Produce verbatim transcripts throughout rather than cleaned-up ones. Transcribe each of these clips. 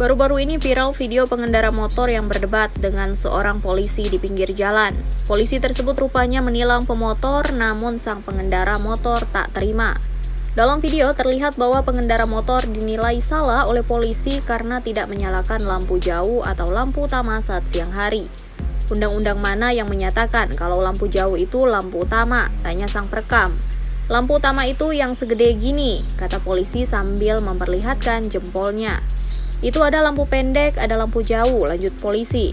Baru-baru ini viral video pengendara motor yang berdebat dengan seorang polisi di pinggir jalan. Polisi tersebut rupanya menilang pemotor, namun sang pengendara motor tak terima. Dalam video terlihat bahwa pengendara motor dinilai salah oleh polisi karena tidak menyalakan lampu jauh atau lampu utama saat siang hari. Undang-undang mana yang menyatakan kalau lampu jauh itu lampu utama? Tanya sang perekam. Lampu utama itu yang segede gini, kata polisi sambil memperlihatkan jempolnya. Itu ada lampu pendek, ada lampu jauh, lanjut polisi.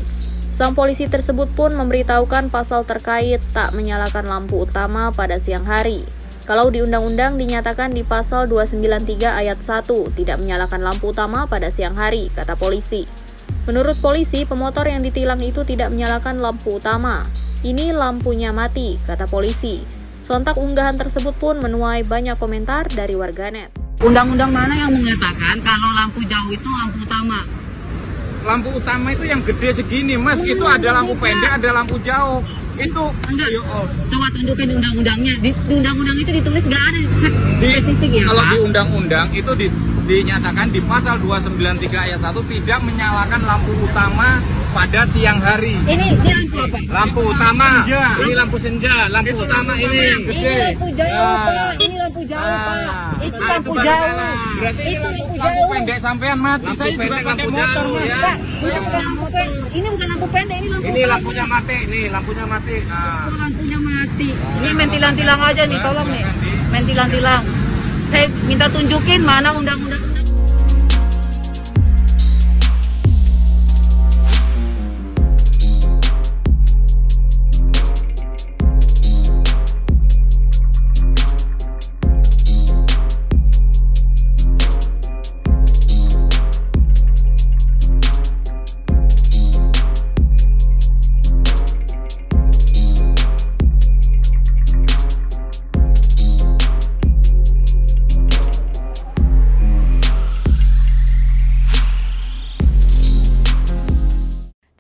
Sang polisi tersebut pun memberitahukan pasal terkait tak menyalakan lampu utama pada siang hari. Kalau di undang-undang dinyatakan di pasal dua ratus sembilan puluh tiga ayat satu, tidak menyalakan lampu utama pada siang hari, kata polisi. Menurut polisi, pemotor yang ditilang itu tidak menyalakan lampu utama. Ini lampunya mati, kata polisi. Sontak unggahan tersebut pun menuai banyak komentar dari warganet. Undang-undang mana yang menyatakan kalau lampu jauh itu lampu utama? Lampu utama itu yang gede segini, Mas. Uh, itu ada lampu pendek, ada lampu jauh. Itu enggak. Coba tunjukin undang-undangnya. Di undang-undang itu ditulis nggak ada spesifik di, ya. Kalau Pak? Di undang-undang itu di, dinyatakan di pasal dua ratus sembilan puluh tiga ayat satu tidak menyalakan lampu utama pada siang hari. Ini, ini lampu apa? Lampu utama. Senja. Ini lampu senja. Lampu itu utama lampu ini. Ini lampu jauh, ah. Pak. Ini lampu jauh, ah. Pak. Itu ah, lampu itu jauh. Berarti itu lampu, lampu, lampu pendek sampean mati. Lampu saya pendek juga pakai motor, jauh, Mas. Ya. Pak, ini bukan lampu pendek. Ini bukan lampu pendek. Ini lampu. Ini lampunya mati. Nih, lampunya mati. Ah. Itu lampunya mati. Ini main tilang-tilang aja nih, tolong nih. Main tilang-tilang. Saya minta tunjukin mana undang-undang.